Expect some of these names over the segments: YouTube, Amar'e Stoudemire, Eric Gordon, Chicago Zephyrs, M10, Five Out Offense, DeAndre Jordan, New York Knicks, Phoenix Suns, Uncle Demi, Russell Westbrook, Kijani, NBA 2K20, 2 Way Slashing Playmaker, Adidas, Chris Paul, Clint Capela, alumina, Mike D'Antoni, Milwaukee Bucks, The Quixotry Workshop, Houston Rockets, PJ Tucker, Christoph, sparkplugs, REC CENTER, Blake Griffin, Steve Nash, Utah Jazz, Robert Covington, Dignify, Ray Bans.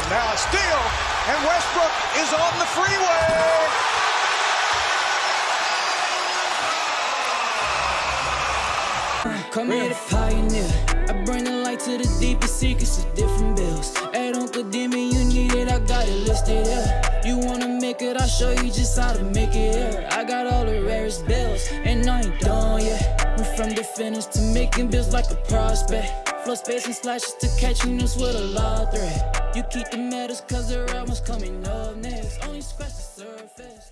Westbrook. Now a steal, and Westbrook is on the freeway. Come here to pioneer. I bring the light to the deepest secrets of different bills. At Uncle Demi, you need it, I got it listed here. You wanna make it, I'll show you just how to make it here. I got all the rarest bills, and I ain't done yet. We're from the finish to making bills like a prospect. Flow space and slashes to catching us with a lot threat. You keep the matters cause the album's coming up next. Only scratch the surface.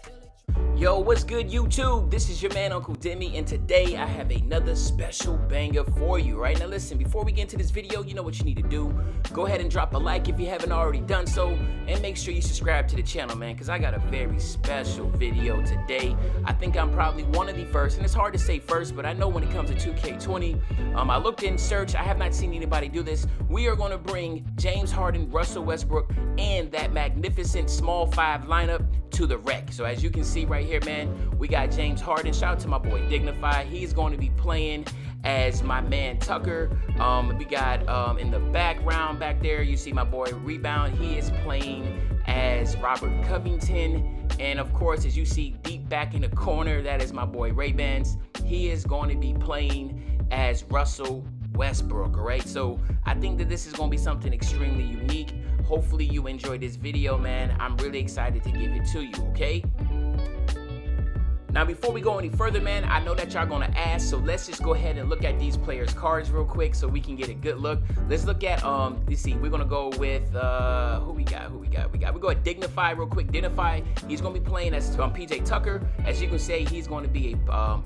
Yo, what's good YouTube? This is your man Uncle Demi, and today I have another special banger for you. Right now listen, before we get into this video, you know what you need to do. Go ahead and drop a like if you haven't already done so, and make sure you subscribe to the channel, man, because I got a very special video today. I think I'm probably one of the first, and it's hard to say first, but I know when it comes to 2K20, I looked in search, I have not seen anybody do this. We are going to bring James Harden, Russell Westbrook, and that magnificent small five lineup to the wreck. So as you can see right here, man, we got James Harden. Shout out to my boy Dignify. He's going to be playing as my man Tucker. We got in the background back there, you see my boy Rebound. He is playing as Robert Covington. And of course, as you see deep back in the corner, that is my boy Ray Bans. He is going to be playing as Russell Westbrook, all right? So I think that this is going to be something extremely unique. Hopefully you enjoyed this video, man. I'm really excited to give it to you, okay? Now, before we go any further, man, I know that y'all gonna ask, so let's just go ahead and look at these players' cards real quick so we can get a good look. Let's look at, you see, we're gonna go with, we go at Dignify real quick. Dignify, he's gonna be playing as PJ Tucker. As you can see, he's gonna be a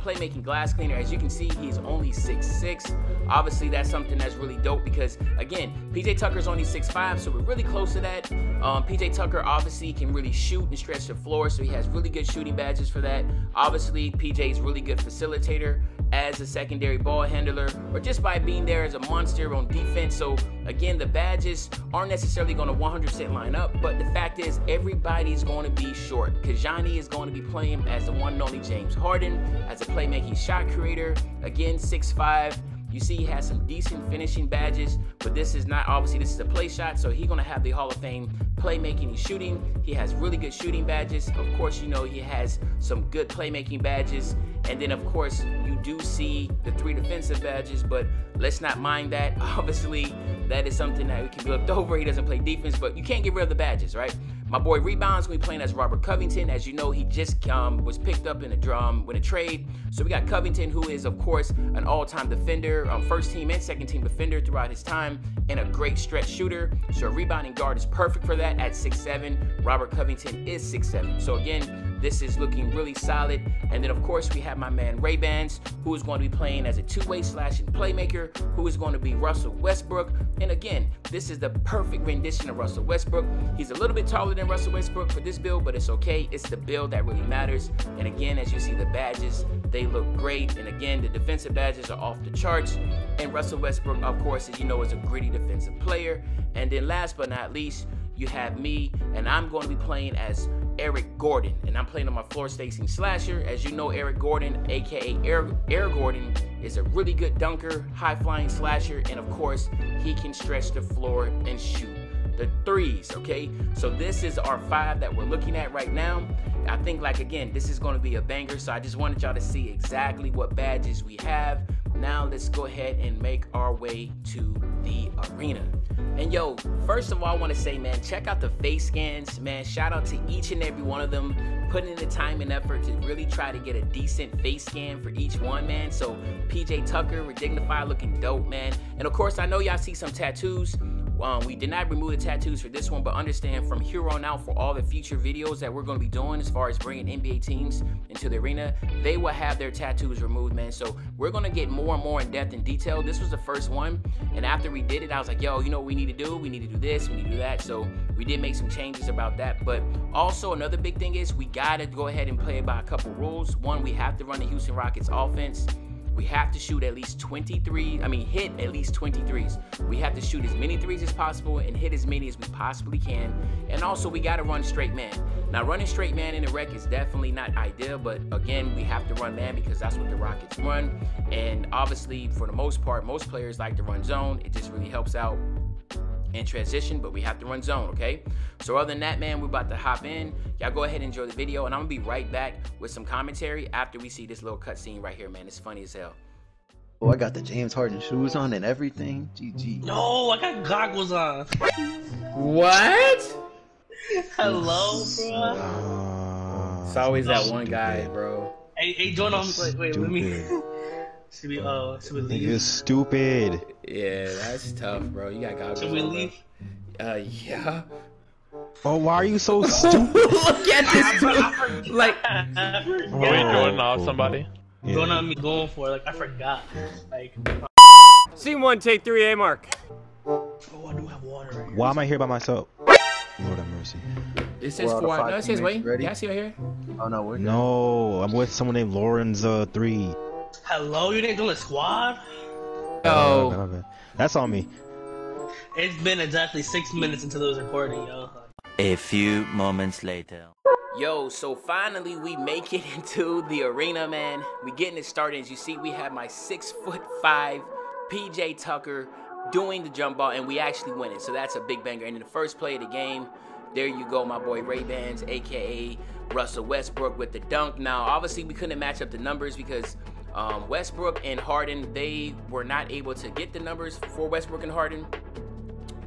playmaking glass cleaner. As you can see, he's only 6'6". Obviously, that's something that's really dope because, again, PJ Tucker's only 6'5", so we're really close to that. PJ Tucker obviously can really shoot and stretch the floor, so he has really good shooting badges for that. Obviously, PJ's really good facilitator as a secondary ball handler, or just by being there as a monster on defense. So again, the badges aren't necessarily going to 100% line up, but the fact is everybody's going to be short. Kijani is going to be playing as the one and only James Harden, as a playmaking shot creator. Again, 6'5". You see he has some decent finishing badges, but this is not, obviously this is a play shot, so he's gonna have the Hall of Fame playmaking and shooting. He has really good shooting badges. Of course, you know, he has some good playmaking badges. And then of course, you do see the 3 defensive badges, but let's not mind that. Obviously, that is something that we can be looked over. He doesn't play defense, but you can't get rid of the badges, right? My boy Rebound's gonna be playing as Robert Covington. As you know, he just was picked up in a trade. So we got Covington, who is of course an all-time defender, first team and second team defender throughout his time, and a great stretch shooter. So a rebounding guard is perfect for that at 6'7". Robert Covington is 6'7". So again, this is looking really solid. And then of course we have my man Ray Bans, who is going to be playing as a two-way slashing playmaker, who is going to be Russell Westbrook. And again, this is the perfect rendition of Russell Westbrook. He's a little bit taller than Russell Westbrook for this build, but it's okay. It's the build that really matters. And again, as you see the badges, they look great. And again, the defensive badges are off the charts. And Russell Westbrook, of course, as you know, is a gritty defensive player. And then last but not least, you have me, and I'm going to be playing as Eric Gordon, and I'm playing on my floor spacing slasher. As you know, Eric Gordon, aka Air Gordon, is a really good dunker, high flying slasher, and of course he can stretch the floor and shoot the threes, okay? So this is our 5 that we're looking at right now. I think, like, again, this is going to be a banger, so I just wanted y'all to see exactly what badges we have. Now let's go ahead and make our way to the arena. And yo, first of all, I want to say, man, check out the face scans, man. Shout out to each and every one of them, putting in the time and effort to really try to get a decent face scan for each one, man. So PJ Tucker, Dignify, looking dope, man. And of course, I know y'all see some tattoos. We did not remove the tattoos for this one, but understand from here on out, for all the future videos that we're going to be doing as far as bringing NBA teams into the arena, they will have their tattoos removed, man. So we're going to get more and more in depth and detail. This was the first one, and after we did it, I was like, yo, you know what we need to do? We need to do this, we need to do that. So we did make some changes about that. But also another big thing is we got to go ahead and play by a couple rules. One, we have to run the Houston Rockets offense. We have to shoot at least 23, I mean hit at least 23s. We have to shoot as many threes as possible and hit as many as we possibly can. And also we gotta run straight man. Now running straight man in the rec is definitely not ideal, but again, we have to run man because that's what the Rockets run. And obviously for the most part, most players like to run zone. It just really helps out. in transition, but we have to run zone, okay? So other than that, man, we're about to hop in. Y'all go ahead and enjoy the video, and I'm gonna be right back with some commentary after we see this little cutscene right here, man. It's funny as hell. Oh, I got the James Harden shoes on and everything. GG. No, I got goggles on. What? Hello, bro. It's always that one guy, bro. Hey, Jordan, I'm like, wait, let me. Should we leave? You're stupid. Yeah, that's tough, bro. You got goggles on. Should we leave? Yeah. Oh, why are you so stupid? Look at this. Like, wait, Jordan, off somebody. Yeah. Don't have me going for it. Like, I forgot. Like, scene one, take three, A mark. Oh, I do have water right here. Why am I here by myself? Lord have mercy. It says four. No, it says wait. Ready? Yeah, I see right here. Oh, no, we're good. No, I'm with someone named Lorenza3. Hello, you didn't do a squad? Oh. That's on me. It's been exactly 6 minutes until it was recording, yo. A few moments later. Yo, so finally we make it into the arena, man. We getting it started. As you see, we have my 6'5" PJ Tucker doing the jump ball, and we actually winning. So that's a big banger. And in the first play of the game, there you go, my boy Ray Bans, aka Russell Westbrook, with the dunk. Now, obviously, we couldn't match up the numbers because Westbrook and Harden, they were not able to get the numbers for Westbrook and Harden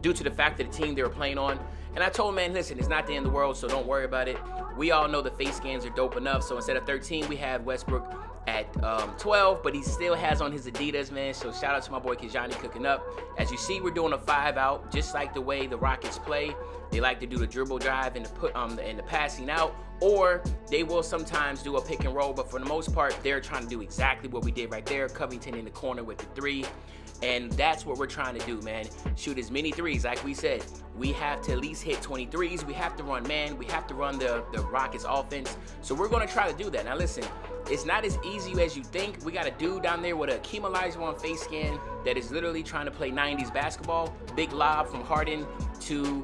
due to the fact that the team they were playing on. And I told him, man, listen, it's not the end of the world, so don't worry about it. We all know the face scans are dope enough, so instead of 13, we have Westbrook at 12, but he still has on his Adidas, man, so shout out to my boy Kijani cooking up. As you see, we're doing a 5-out, just like the way the Rockets play. They like to do the dribble drive and the, and the passing out, or they will sometimes do a pick and roll, but for the most part, they're trying to do exactly what we did right there, Covington in the corner with the 3, and that's what we're trying to do, man. Shoot as many 3s, like we said. We have to at least hit 23s. We have to run, man. We have to run the Rockets offense. So we're going to try to do that. Now, listen, it's not as easy as you think. We got a dude down there with a chemolizer on face scan that is literally trying to play 90s basketball. Big lob from Harden to,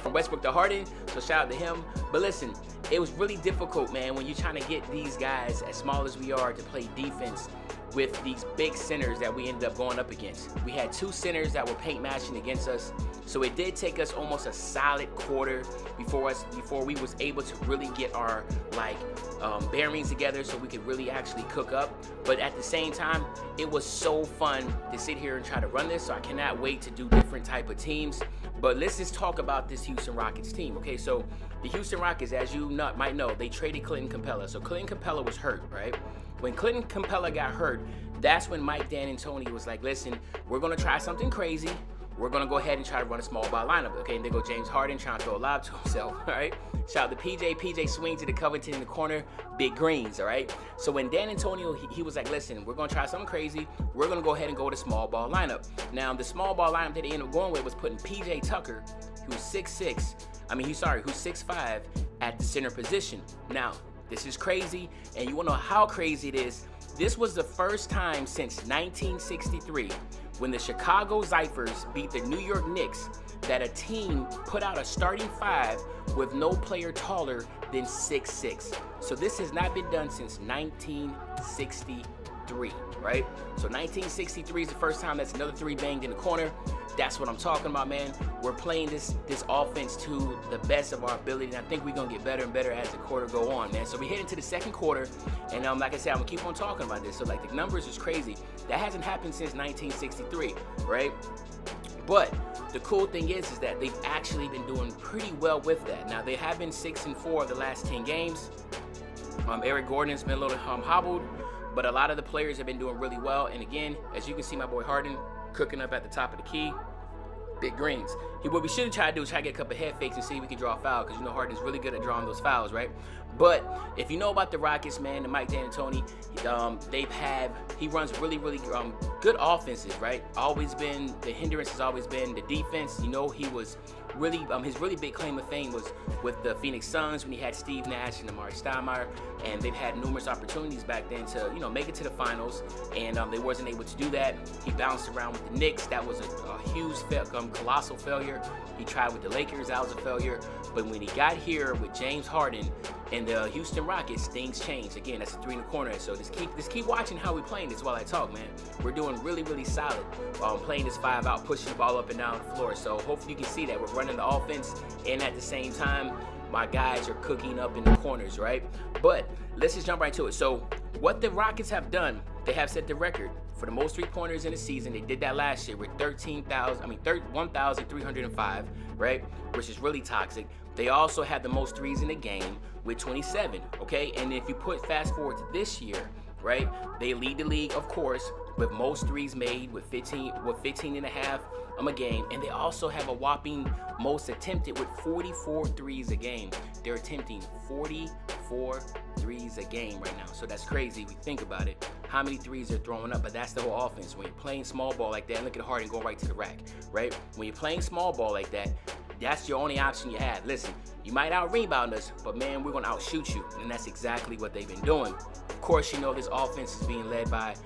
from Westbrook to Harden. So shout out to him. But listen, it was really difficult, man, when you're trying to get these guys as small as we are to play defense with these big centers that we ended up going up against. We had 2 centers that were paint matching against us, so it did take us almost a solid quarter before we was able to really get our bearings together so we could really actually cook up. But at the same time, it was so fun to sit here and try to run this, so I cannot wait to do different type of teams. But let's just talk about this Houston Rockets team, okay? So the Houston Rockets, as you might know, they traded Clint Capela. So Clint Capela was hurt, right? When Clint Capela got hurt, that's when Mike D'Antoni was like, listen, we're going to try something crazy. We're going to go ahead and try to run a small ball lineup. Okay, and there go James Harden trying to throw a lob to himself, all right? Shout out to PJ. PJ swings to the Covington in the corner. Big greens, all right? So when D'Antoni, he was like, listen, we're going to try something crazy. We're going to go ahead and go with a small ball lineup. Now, the small ball lineup that they ended up going with was putting PJ Tucker, who's 6'5", at the center position. Now, this is crazy, and you want to know how crazy it is. This was the first time since 1963 when the Chicago Zephyrs beat the New York Knicks that a team put out a starting 5 with no player taller than 6'6". So this has not been done since 1963, right? So 1963 is the first time that's another 3 banged in the corner. That's what I'm talking about, man. We're playing this offense to the best of our ability, and I think we're going to get better and better as the quarter go on, man. So we head into the second quarter, and like I said, I'm going to keep on talking about this. So, like, the numbers is crazy. That hasn't happened since 1963, right? But the cool thing is that they've actually been doing pretty well with that. Now, they have been 6-4 of the last 10 games. Eric Gordon has been a little hobbled, but a lot of the players have been doing really well. And, again, as you can see, my boy Harden cooking up at the top of the key. Big greens. What we should try to do is try to get a couple head fakes and see if we can draw a foul, because you know Harden's really good at drawing those fouls, right? But if you know about the Rockets, man, and Mike D'Antoni, he runs really, really good offenses, right? Always been, the hindrance has always been the defense. You know, he was really, his really big claim of fame was with the Phoenix Suns when he had Steve Nash and Amar'e Stoudemire, and they've had numerous opportunities back then to, you know, make it to the finals, and they wasn't able to do that. He bounced around with the Knicks. That was a huge, colossal failure. failure. He tried with the Lakers, that was a failure. But when he got here with James Harden and the Houston Rockets, things changed. Again, that's a 3 in the corner. So just keep watching how we're playing this while I talk, man. We're doing really, really solid. Playing this 5 out, pushing the ball up and down the floor. So hopefully you can see that we're running the offense, and at the same time, my guys are cooking up in the corners, right? But let's just jump right to it. So what the Rockets have done, they have set the record for the most 3-pointers in the season. They did that last year with 1,305, right? Which is really toxic. They also had the most 3s in the game with 27, okay? And if you put fast forward to this year, right? They lead the league, of course, with most 3s made with 15 and a half a game, and they also have a whopping most attempted with 44 threes a game. They're attempting 44 threes a game right now. So that's crazy if you think about it, how many threes they're throwing up. But that's the whole offense. When you're playing small ball like that, look at Harden go right to the rack, right? When you're playing small ball like that, that's your only option you have. Listen, you might out-rebound us, but man, we're gonna outshoot you, and that's exactly what they've been doing. Of course, you know this offense is being led by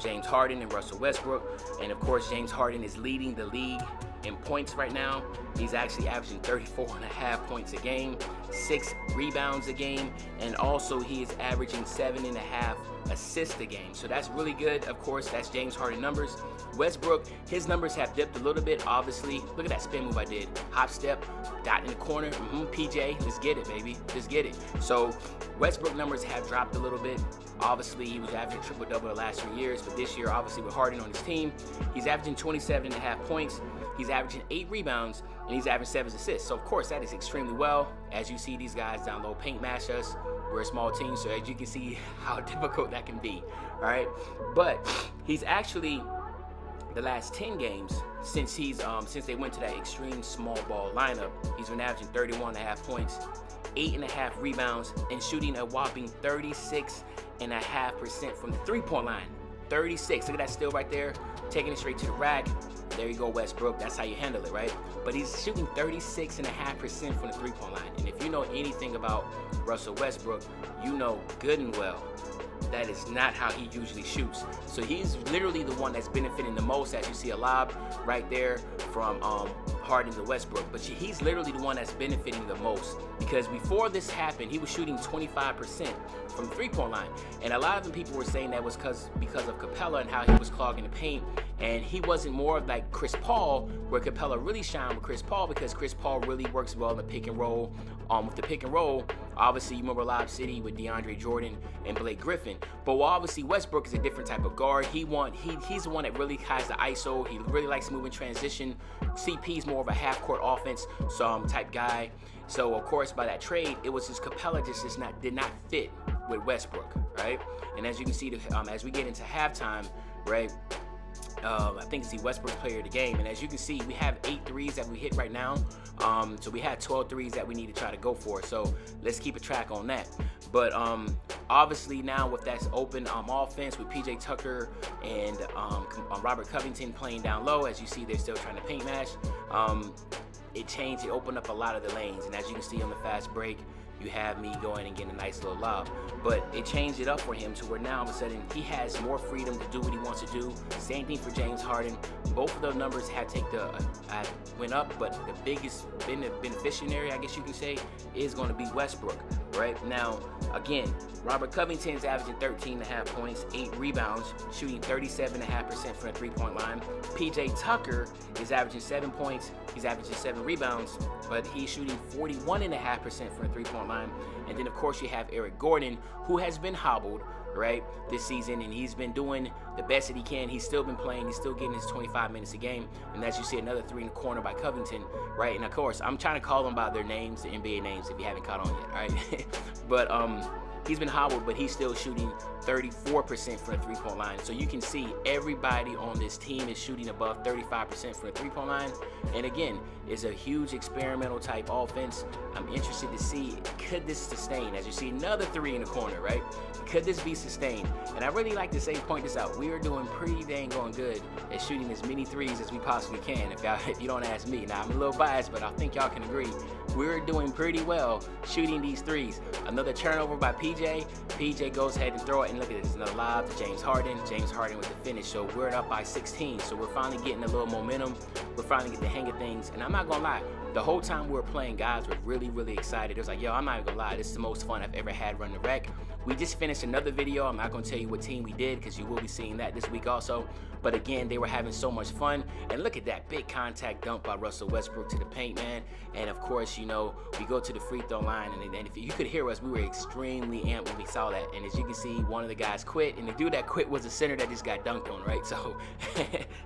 James Harden and Russell Westbrook, and of course, James Harden is leading the league in points right now. He's actually averaging 34.5 points a game, 6 rebounds a game, and also he is averaging 7.5 assists a game. So that's really good. Of course, that's James Harden numbers. Westbrook, his numbers have dipped a little bit, obviously. Look at that spin move I did. Hop step, dot in the corner. PJ, let's get it, baby. Let's get it. So Westbrook numbers have dropped a little bit. Obviously, he was averaging triple-double the last 3 years, but this year, obviously, with Harden on his team, he's averaging 27.5 points. He's averaging 8 rebounds, and he's averaging 7 assists. So, of course, that is extremely well. As you see, these guys down low paint match us. We're a small team, so as you can see how difficult that can be, all right? But he's actually, the last 10 games since he's since they went to that extreme small ball lineup, he's been averaging 31.5 points, 8.5 rebounds, and shooting a whopping 36.5% from the three-point line. 36, look at that steal right there, taking it straight to the rack. There you go, Westbrook, that's how you handle it, right? But he's shooting 36.5% from the three-point line. And if you know anything about Russell Westbrook, you know good and well that is not how he usually shoots. So he's literally the one that's benefiting the most, as you see a lob right there from Harden to Westbrook. But he's literally the one that's benefiting the most, because before this happened, he was shooting 25% from the three-point line. And a lot of the people were saying that was because of Capela and how he was clogging the paint. And he wasn't more of like Chris Paul, where Capela really shined with Chris Paul, because Chris Paul really works well in the pick and roll. With the pick and roll, obviously you remember Lob City with DeAndre Jordan and Blake Griffin. But while obviously Westbrook is a different type of guard. He's the one that really has the ISO. He really likes moving transition. CP's more of a half-court offense type guy. So of course by that trade, it was just Capela did not fit with Westbrook, right? And as you can see, as we get into halftime, right? I think it's the Westbrook player of the game. And as you can see, we have 8 threes that we hit right now. So we had 12 threes that we need to try to go for. So let's keep a track on that. But obviously now with that open offense with PJ Tucker and Robert Covington playing down low, as you see, they're still trying to paint match. It changed, it opened up a lot of the lanes. And as you can see on the fast break, you have me going and getting a nice little lob. But it changed it up for him to where now all of a sudden he has more freedom to do what he wants to do. Same thing for James Harden. Both of those numbers had went up, but the biggest beneficiary, I guess you can say, is going to be Westbrook. Right now, again, Robert Covington's averaging 13.5 points, 8 rebounds, shooting 37.5% from the three-point line. PJ Tucker is averaging 7 points, he's averaging 7 rebounds, but he's shooting 41.5% from the three-point line. And then, of course, you have Eric Gordon, who has been hobbled, right, this season, and he's been doing the best that he can. He's still been playing, he's still getting his 25 minutes a game. And as you see, another 3 in the corner by Covington, right? And of course, I'm trying to call them by their names, the NBA names, if you haven't caught on yet, right? But he's been hobbled, but he's still shooting 34% from the three-point line. So you can see everybody on this team is shooting above 35% from the three-point line. And again, it's a huge experimental type offense. I'm interested to see, could this sustain? As you see, another 3 in the corner, right? Could this be sustained? And I really like to point this out. We are doing pretty dang going good at shooting as many 3s as we possibly can, if you don't ask me. Now, I'm a little biased, but I think y'all can agree we were doing pretty well shooting these threes. Another turnover by PJ. PJ goes ahead and throw it, and look at this, another lob to James Harden. James Harden with the finish, so we're up by 16. So we're finally getting a little momentum. We're finally getting the hang of things, and I'm not gonna lie, the whole time we were playing, guys were really excited. It was like, yo, I'm not even gonna lie, this is the most fun I've ever had running the rec. We just finished another video. I'm not gonna tell you what team we did because you will be seeing that this week also. But again, they were having so much fun. And look at that big contact dunk by Russell Westbrook to the paint, man. And of course, you know, we go to the free throw line, and if you could hear us, we were extremely amped when we saw that. And as you can see, one of the guys quit, and the dude that quit was the center that just got dunked on, right? So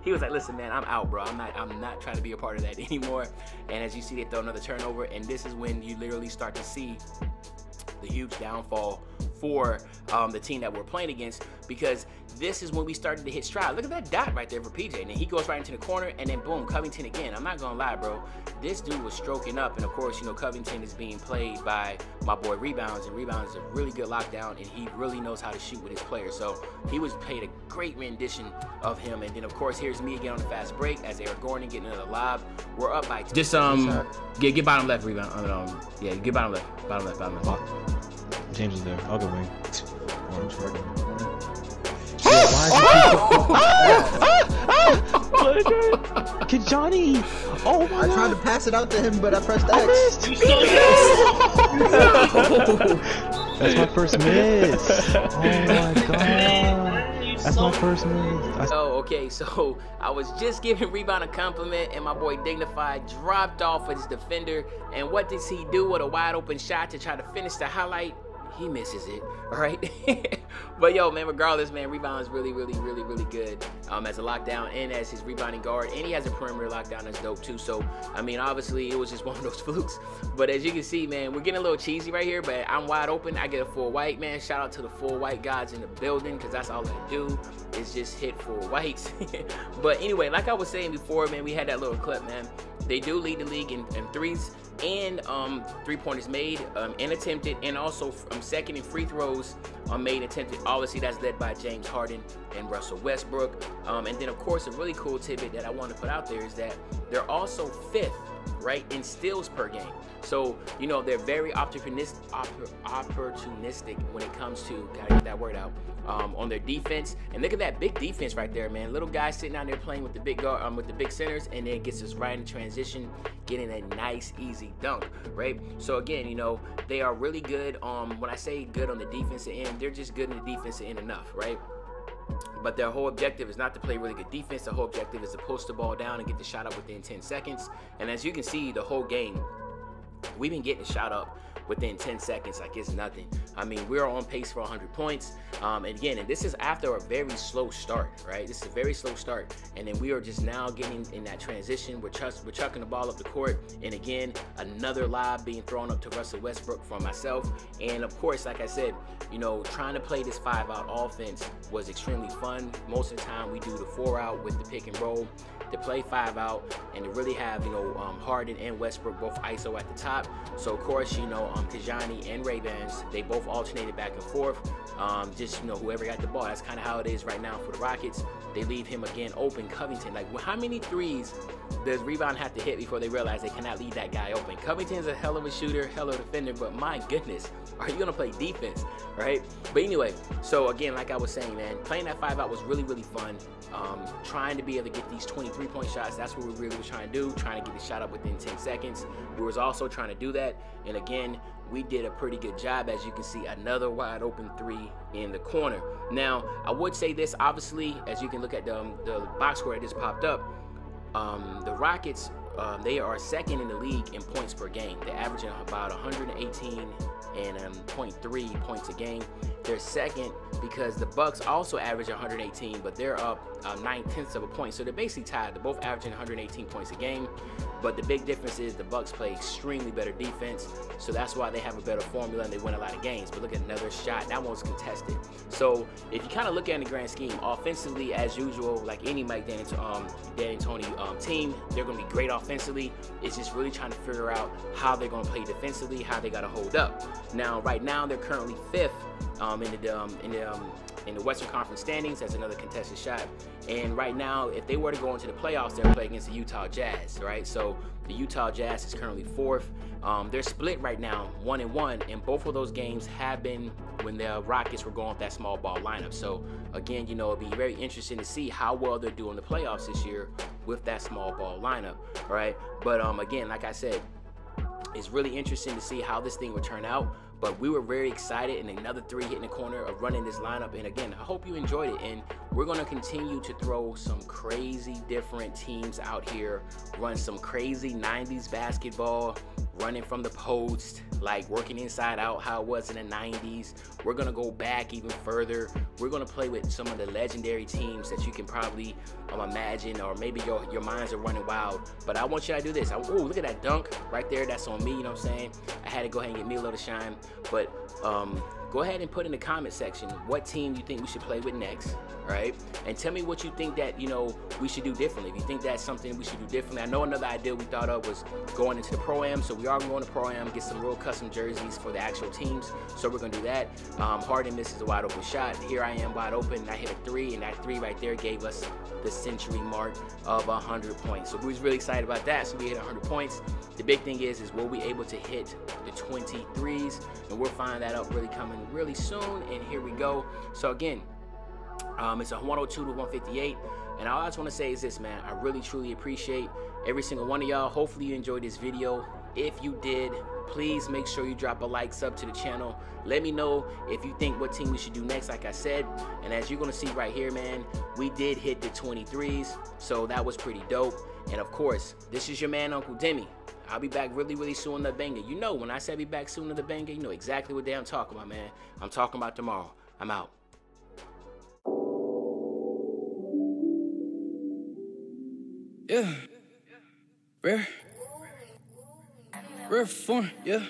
he was like, listen, man, I'm out, bro. I'm not trying to be a part of that anymore. And as you see, they throw another turnover, and this is when you literally start to see the huge downfall for the team that we're playing against, because this is when we started to hit stride. Look at that dot right there for PJ, and then he goes right into the corner, and then boom, Covington again. I'm not gonna lie, bro, this dude was stroking up, and of course, you know, Covington is being played by my boy Rebounds, and Rebounds is a really good lockdown, and he really knows how to shoot with his players. So he was played a great rendition of him, and then of course, here's me again on the fast break as Eric Gordon getting another lob. We're up by two. Just get bottom left rebound. Yeah, get bottom left, bottom left. James is there. I'll go wing. Kijani! Oh my god! I tried to pass it out to him, but I pressed X. You still miss! That's my first miss! Oh my god! That's my first miss. Oh, okay, so I was just giving Rebound a compliment, and my boy Dignify dropped off with his defender, and what does he do with a wide open shot to try to finish the highlight? He misses it, all right? But yo, man, regardless, man, Rebound is really good as a lockdown and as his rebounding guard, and he has a perimeter lockdown that's dope too. So, I mean, obviously, it was just one of those flukes. But as you can see, man, we're getting a little cheesy right here, but I'm wide open. I get a full white, man. Shout out to the full white guys in the building, because that's all I do is just hit full whites. But anyway, like I was saying before, man, we had that little clip, man. They do lead the league in threes and three-pointers made and attempted, and also second in free throws made and attempted. Obviously, that's led by James Harden and Russell Westbrook. And then, of course, a really cool tidbit that I want to put out there is that they're also fifth, right, in steals per game. So, you know, they're very opportunistic when it comes to, gotta get that word out, on their defense. And look at that big defense right there, man. Little guy sitting out there playing with the big guard, with the big centers, and then gets us right in transition, getting a nice, easy dunk, right? So again, you know, they are really good. When I say good on the defensive end, they're just good in the defensive end enough, right? But their whole objective is not to play really good defense. The whole objective is to post the ball down and get the shot up within 10 seconds. And as you can see, the whole game, we've been getting a shot up within 10 seconds like it's nothing. I mean, we're on pace for 100 points. And again, and this is after a very slow start, right? This is a very slow start. And then we are just now getting in that transition. We're chucking the ball up the court. And again, another lob being thrown up to Russell Westbrook from myself. And of course, like I said, you know, trying to play this five-out offense was extremely fun. Most of the time, we do the four-out with the pick and roll, to play five-out, and to really have, you know, Harden and Westbrook both ISO at the top. So, of course, you know, Kijani and Ray Bans, they both alternated back and forth. Just, you know, whoever got the ball, that's kind of how it is right now for the Rockets. They leave him again open, Covington. Like, how many threes does Rebound have to hit before they realize they cannot leave that guy open? Covington's a hell of a shooter, hell of a defender, but my goodness, are you going to play defense, right? But anyway, so again, like I was saying, man, playing that five-out was really fun. Trying to be able to get these 23-point shots, that's what we really were trying to do, trying to get the shot up within 10 seconds. We was also trying to do that, and again, we did a pretty good job. As you can see, another wide open three in the corner. Now, I would say this, obviously, as you can look at the box score that just popped up, the Rockets, they are second in the league in points per game. They're averaging about 118.3 points a game. They're second because the Bucks also average 118, but they're up 0.9 of a point. So they're basically tied. They're both averaging 118 points a game. But the big difference is the Bucks play extremely better defense. So that's why they have a better formula and they win a lot of games. But look at another shot. That one's contested. So if you kind of look at it in the grand scheme, offensively, as usual, like any Mike D'Antoni team, they're going to be great offensively. offensively. It's just really trying to figure out how they're going to play defensively, how they got to hold up. Now, right now, they're currently fifth in the Western Conference standings. That's another contested shot. And right now, if they were to go into the playoffs, they're playing against the Utah Jazz, right? So the Utah Jazz is currently fourth. They're split right now, 1-1, and both of those games have been when the Rockets were going off that small ball lineup. So again, you know, it'll be very interesting to see how well they're doing the playoffs this year with that small ball lineup, all right? But again, like I said, it's really interesting to see how this thing would turn out. But we were very excited, and another three hitting the corner of running this lineup. And again, I hope you enjoyed it. And we're going to continue to throw some crazy different teams out here, run some crazy 90s basketball, running from the post, like working inside out how it was in the 90s. We're going to go back even further. We're going to play with some of the legendary teams that you can probably imagine, or maybe your minds are running wild. But I want you to do this. Oh, look at that dunk right there. That's on me, you know what I'm saying? I had to go ahead and get me a little shine. But go ahead and put in the comment section what team you think we should play with next, all right? And tell me what you think that, you know, we should do differently. If you think that's something we should do differently. I know another idea we thought of was going into the Pro-Am. So we are going to Pro-Am, get some real custom jerseys for the actual teams. So we're going to do that. Harden misses a wide open shot. Here I am wide open, and I hit a three, and that three right there gave us the century mark of 100 points. So we was really excited about that. So we hit 100 points. The big thing is we'll be able to hit the 23s, and we'll find that out really coming really soon. And here we go. So again, it's a 102 to 158, and all I just want to say is this, man, I really truly appreciate every single one of y'all. Hopefully you enjoyed this video. If you did, please make sure you drop a like, sub to the channel. Let me know if you think what team we should do next, like I said. And as you're going to see right here, man, we did hit the 23s, so that was pretty dope. And of course, this is your man, Uncle Demi. I'll be back really, really soon to the banger. You know, when I say be back soon to the banger, you know exactly what day I'm talking about, man. I'm talking about tomorrow. I'm out. Yeah. Rare form, yeah.